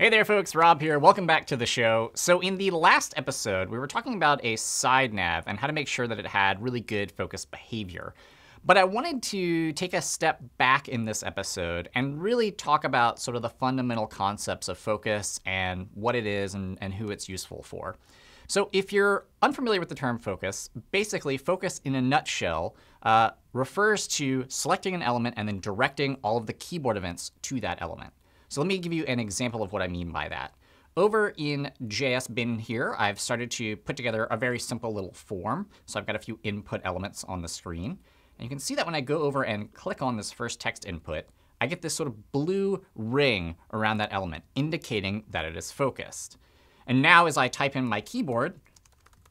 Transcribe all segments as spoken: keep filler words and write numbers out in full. Hey there folks, Rob here. Welcome back to the show. So in the last episode, we were talking about a side nav and how to make sure that it had really good focused behavior. But I wanted to take a step back in this episode and really talk about sort of the fundamental concepts of focus and what it is and, and who it's useful for. So if you're unfamiliar with the term focus, basically focus in a nutshell uh, refers to selecting an element and then directing all of the keyboard events to that element. So let me give you an example of what I mean by that. Over in JSBin here, I've started to put together a very simple little form. So I've got a few input elements on the screen. And you can see that when I go over and click on this first text input, I get this sort of blue ring around that element, indicating that it is focused. And now as I type in my keyboard,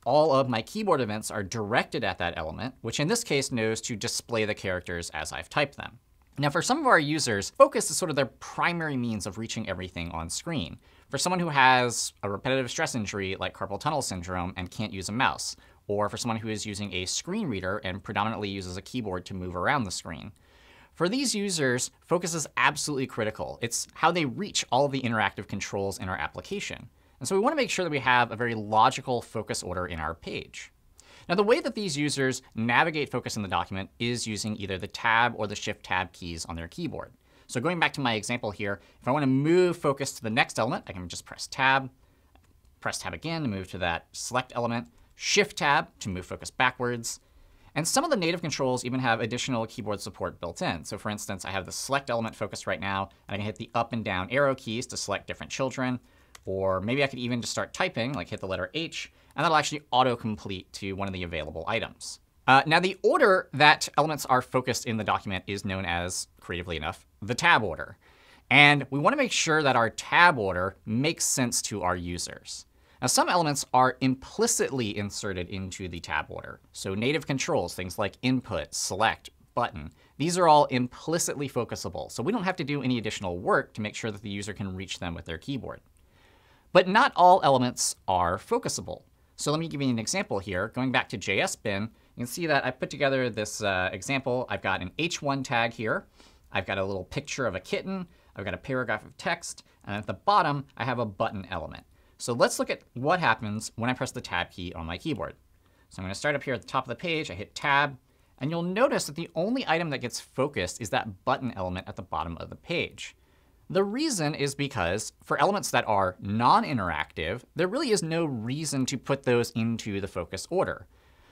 all of my keyboard events are directed at that element, which in this case knows to display the characters as I've typed them. Now, for some of our users, focus is sort of their primary means of reaching everything on screen. For someone who has a repetitive stress injury like carpal tunnel syndrome and can't use a mouse, or for someone who is using a screen reader and predominantly uses a keyboard to move around the screen. For these users, focus is absolutely critical. It's how they reach all of the interactive controls in our application. And so we want to make sure that we have a very logical focus order in our page. Now, the way that these users navigate focus in the document is using either the Tab or the Shift-Tab keys on their keyboard. So going back to my example here, if I want to move focus to the next element, I can just press Tab, press Tab again to move to that select element, Shift-Tab to move focus backwards. And some of the native controls even have additional keyboard support built in. So for instance, I have the select element focused right now, and I can hit the up and down arrow keys to select different children. Or maybe I could even just start typing, like hit the letter H, and that'll actually autocomplete to one of the available items. Uh, now, the order that elements are focused in the document is known as, creatively enough, the tab order. And we want to make sure that our tab order makes sense to our users. Now, some elements are implicitly inserted into the tab order. So native controls, things like input, select, button, these are all implicitly focusable. So we don't have to do any additional work to make sure that the user can reach them with their keyboard. But not all elements are focusable. So let me give you an example here. Going back to JSBin, you can see that I put together this uh, example. I've got an H one tag here. I've got a little picture of a kitten. I've got a paragraph of text. And at the bottom, I have a button element. So let's look at what happens when I press the Tab key on my keyboard. So I'm going to start up here at the top of the page. I hit Tab. And you'll notice that the only item that gets focused is that button element at the bottom of the page. The reason is because for elements that are non-interactive, there really is no reason to put those into the focus order.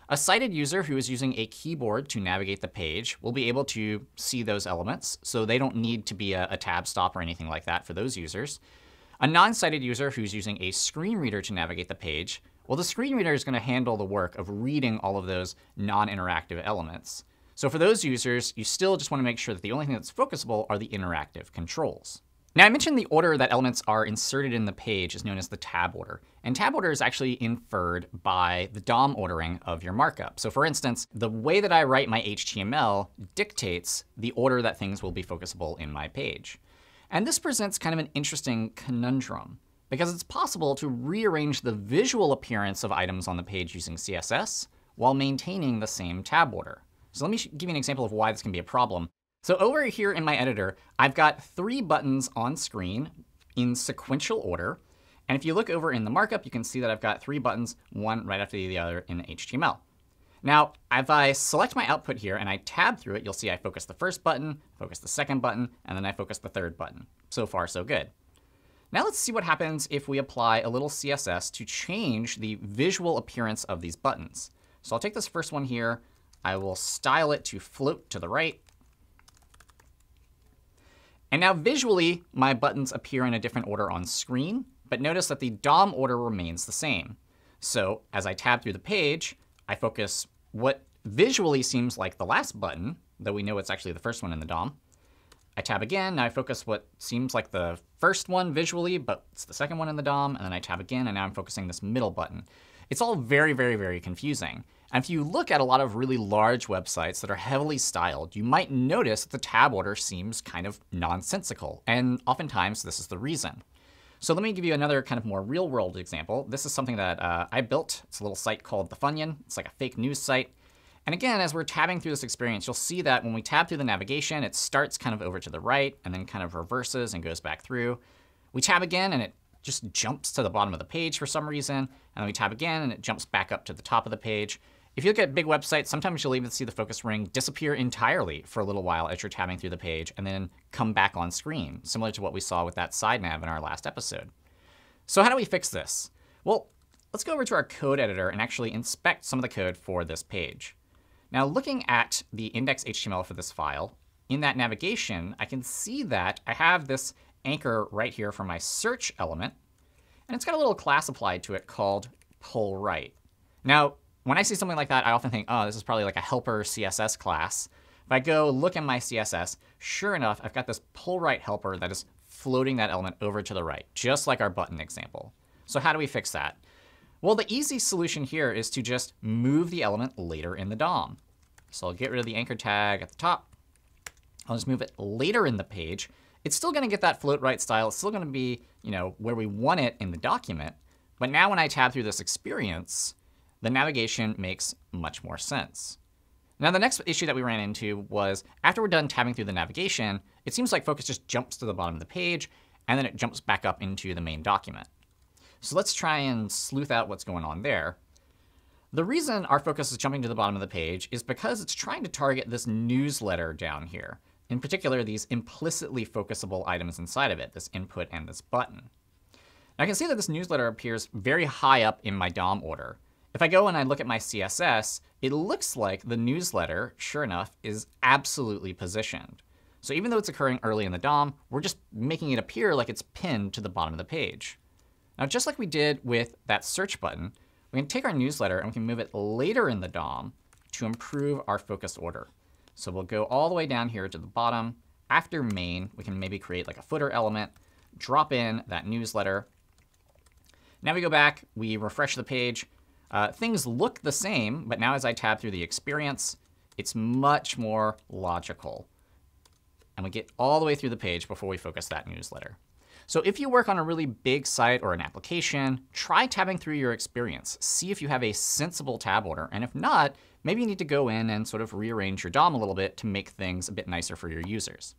A sighted user who is using a keyboard to navigate the page will be able to see those elements, so they don't need to be a, a tab stop or anything like that for those users. A non-sighted user who's using a screen reader to navigate the page, well, the screen reader is going to handle the work of reading all of those non-interactive elements. So for those users, you still just want to make sure that the only thing that's focusable are the interactive controls. Now, I mentioned the order that elements are inserted in the page is known as the tab order. And tab order is actually inferred by the D O M ordering of your markup. So for instance, the way that I write my H T M L dictates the order that things will be focusable in my page. And this presents kind of an interesting conundrum, because it's possible to rearrange the visual appearance of items on the page using C S S while maintaining the same tab order. So let me give you an example of why this can be a problem. So over here in my editor, I've got three buttons on screen in sequential order. And if you look over in the markup, you can see that I've got three buttons, one right after the other in the H T M L. Now, if I select my output here and I tab through it, you'll see I focus the first button, focus the second button, and then I focus the third button. So far, so good. Now let's see what happens if we apply a little C S S to change the visual appearance of these buttons. So I'll take this first one here. I will style it to float to the right. And now visually, my buttons appear in a different order on screen. But notice that the D O M order remains the same. So as I tab through the page, I focus what visually seems like the last button, though we know it's actually the first one in the D O M. I tab again. Now I focus what seems like the first one visually, but it's the second one in the D O M. And then I tab again, and now I'm focusing this middle button. It's all very, very, very confusing. And if you look at a lot of really large websites that are heavily styled, you might notice that the tab order seems kind of nonsensical. And oftentimes, this is the reason. So let me give you another kind of more real-world example. This is something that uh, I built. It's a little site called The Funyun. It's like a fake news site. And again, as we're tabbing through this experience, you'll see that when we tab through the navigation, it starts kind of over to the right and then kind of reverses and goes back through. We tab again, and it just jumps to the bottom of the page for some reason. And then we tab again, and it jumps back up to the top of the page. If you look at big websites, sometimes you'll even see the focus ring disappear entirely for a little while as you're tabbing through the page and then come back on screen, similar to what we saw with that side nav in our last episode. So how do we fix this? Well, let's go over to our code editor and actually inspect some of the code for this page. Now, looking at the index.html for this file, in that navigation, I can see that I have this anchor right here for my search element. And it's got a little class applied to it called pullRight. Now, when I see something like that, I often think, oh, this is probably like a helper C S S class. If I go look in my C S S, sure enough, I've got this pullRight helper that is floating that element over to the right, just like our button example. So how do we fix that? Well, the easy solution here is to just move the element later in the D O M. So I'll get rid of the anchor tag at the top. I'll just move it later in the page. It's still going to get that float right style. It's still going to be, you know, where we want it in the document. But now when I tab through this experience, the navigation makes much more sense. Now, the next issue that we ran into was after we're done tabbing through the navigation, it seems like focus just jumps to the bottom of the page, and then it jumps back up into the main document. So let's try and sleuth out what's going on there. The reason our focus is jumping to the bottom of the page is because it's trying to target this newsletter down here, in particular these implicitly focusable items inside of it, this input and this button. Now, I can see that this newsletter appears very high up in my D O M order. If I go and I look at my C S S, it looks like the newsletter, sure enough, is absolutely positioned. So even though it's occurring early in the D O M, we're just making it appear like it's pinned to the bottom of the page. Now, just like we did with that search button, we can take our newsletter and we can move it later in the D O M to improve our focus order. So we'll go all the way down here to the bottom. After main, we can maybe create like a footer element, drop in that newsletter. Now we go back, we refresh the page. Uh, things look the same, but now as I tab through the experience, it's much more logical. And we get all the way through the page before we focus that newsletter. So if you work on a really big site or an application, try tabbing through your experience. See if you have a sensible tab order. And if not, maybe you need to go in and sort of rearrange your D O M a little bit to make things a bit nicer for your users.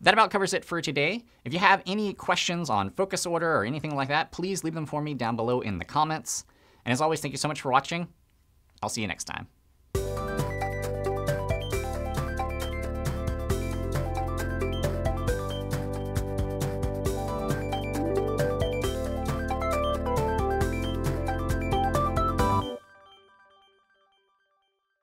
That about covers it for today. If you have any questions on focus order or anything like that, please leave them for me down below in the comments. And as always, thank you so much for watching. I'll see you next time.